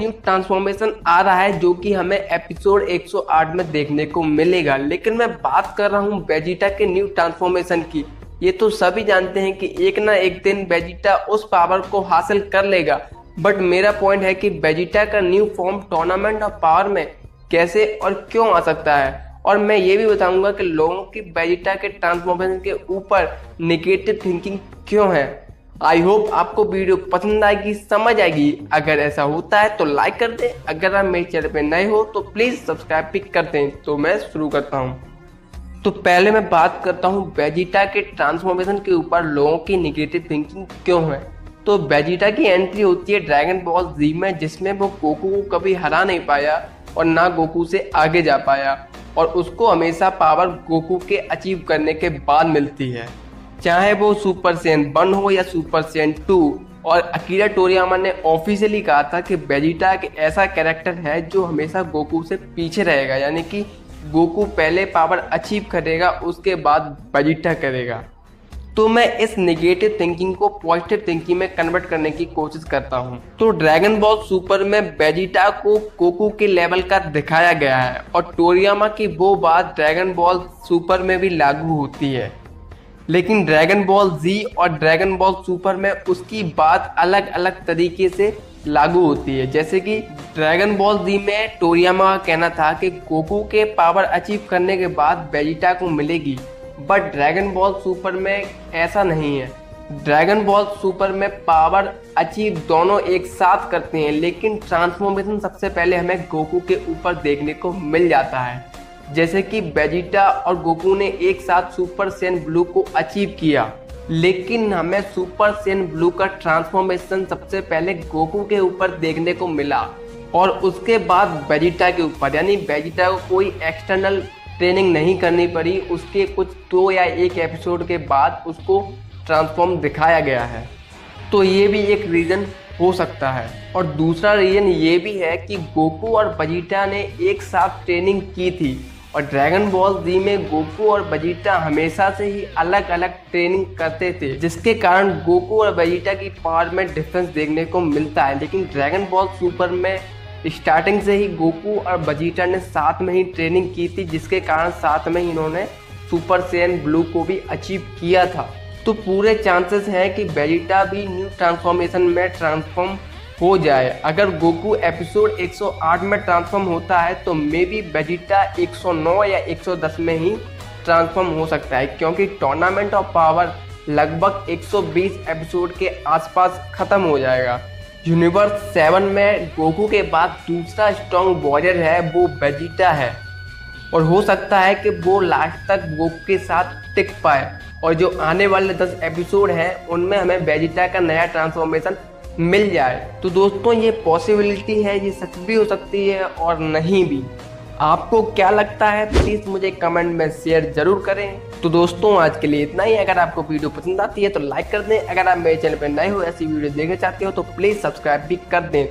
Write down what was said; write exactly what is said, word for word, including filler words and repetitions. New transformation आ रहा है जो कि हमें एपिसोड एक सौ आठ में देखने को मिलेगा। लेकिन मैं बात कर रहा हूँ वेजिटा के न्यू ट्रांसफॉर्मेशन की। ये तो सभी जानते हैं कि एक ना एक दिन वेजिटा उस पावर को हासिल कर लेगा, बट मेरा पॉइंट है कि वेजिटा का new form tournament of power में कैसे और क्यों आ सकता है। और मैं ये भी बताऊंगा कि लोगों की वेजिटा के ट्रांसफॉर्मेशन के ऊपर नेगेटिव थिंकिंग क्यों है। आई होप आपको वीडियो पसंद आएगी, समझ आएगी। अगर ऐसा होता है तो लाइक कर दें। अगर आप मेरे चैनल पे नए हो तो प्लीज़ सब्सक्राइब भी कर दें। तो मैं शुरू करता हूँ। तो पहले मैं बात करता हूँ वेजिटा के ट्रांसफॉर्मेशन के ऊपर लोगों की नेगेटिव थिंकिंग क्यों है। तो वेजिटा की एंट्री होती है ड्रैगन बॉल जी में, जिसमें वो गोकू को कभी हरा नहीं पाया और ना गोकू से आगे जा पाया, और उसको हमेशा पावर गोकू के अचीव करने के बाद मिलती है, चाहे वो सुपर सैयन वन हो या सुपर सैयन टू। और अकीरा टोरियामा ने ऑफिशियली कहा था कि वेजिटा एक ऐसा कैरेक्टर है जो हमेशा गोकू से पीछे रहेगा, यानी कि गोकू पहले पावर अचीव करेगा उसके बाद वेजिटा करेगा। तो मैं इस नेगेटिव थिंकिंग को पॉजिटिव थिंकिंग में कन्वर्ट करने की कोशिश करता हूँ। तो ड्रैगन बॉल सुपर में वेजिटा को गोकू के लेवल का दिखाया गया है, और टोरियामा की वो बात ड्रैगन बॉल सुपर में भी लागू होती है। लेकिन ड्रैगन बॉल जी और ड्रैगन बॉल सुपर में उसकी बात अलग अलग तरीके से लागू होती है। जैसे कि ड्रैगन बॉल जी में टोरियामा का कहना था कि गोकू के पावर अचीव करने के बाद वेजिटा को मिलेगी, बट ड्रैगन बॉल सुपर में ऐसा नहीं है। ड्रैगन बॉल सुपर में पावर अचीव दोनों एक साथ करते हैं, लेकिन ट्रांसफॉर्मेशन सबसे पहले हमें गोकू के ऊपर देखने को मिल जाता है। जैसे कि वेजिटा और गोकू ने एक साथ सुपर सैयन ब्लू को अचीव किया, लेकिन हमें सुपर सैयन ब्लू का ट्रांसफॉर्मेशन सबसे पहले गोकू के ऊपर देखने को मिला और उसके बाद वेजिटा के ऊपर, यानी वेजिटा को कोई एक्सटर्नल ट्रेनिंग नहीं करनी पड़ी। उसके कुछ दो या एक एपिसोड के बाद उसको ट्रांसफॉर्म दिखाया गया है, तो ये भी एक रीज़न हो सकता है। और दूसरा रीज़न ये भी है कि गोकू और वेजिटा ने एक साथ ट्रेनिंग की थी, और ड्रैगन बॉल जी में गोकू और वेजिटा हमेशा से ही अलग अलग ट्रेनिंग करते थे, जिसके कारण गोकू और वेजिटा की पावर में डिफरेंस देखने को मिलता है। लेकिन ड्रैगन बॉल सुपर में स्टार्टिंग से ही गोकू और वेजिटा ने साथ में ही ट्रेनिंग की थी, जिसके कारण साथ में ही इन्होंने सुपर सैयन ब्लू को भी अचीव किया था। तो पूरे चांसेस हैं कि वेजिटा भी न्यू ट्रांसफॉर्मेशन में ट्रांसफॉर्म हो जाए। अगर गोकू एपिसोड एक सौ आठ में ट्रांसफॉर्म होता है तो मे बी वेजिटा एक सौ नौ या एक सौ दस में ही ट्रांसफॉर्म हो सकता है, क्योंकि टूर्नामेंट ऑफ पावर लगभग एक सौ बीस एपिसोड के आसपास ख़त्म हो जाएगा। यूनिवर्स सेवन में गोकू के बाद दूसरा स्ट्रॉन्ग वॉरियर है वो वेजिटा है, और हो सकता है कि वो लास्ट तक गोकू के साथ टिक पाए। और जो आने वाले दस एपिसोड हैं उनमें हमें वेजिटा का नया ट्रांसफॉर्मेशन मिल जाए। तो दोस्तों ये पॉसिबिलिटी है, ये सच भी हो सकती है और नहीं भी। आपको क्या लगता है प्लीज़ मुझे कमेंट में शेयर जरूर करें। तो दोस्तों आज के लिए इतना ही। अगर आपको वीडियो पसंद आती है तो लाइक कर दें। अगर आप मेरे चैनल पर नए हो, ऐसी वीडियो देखना चाहते हो तो प्लीज़ सब्सक्राइब भी कर दें।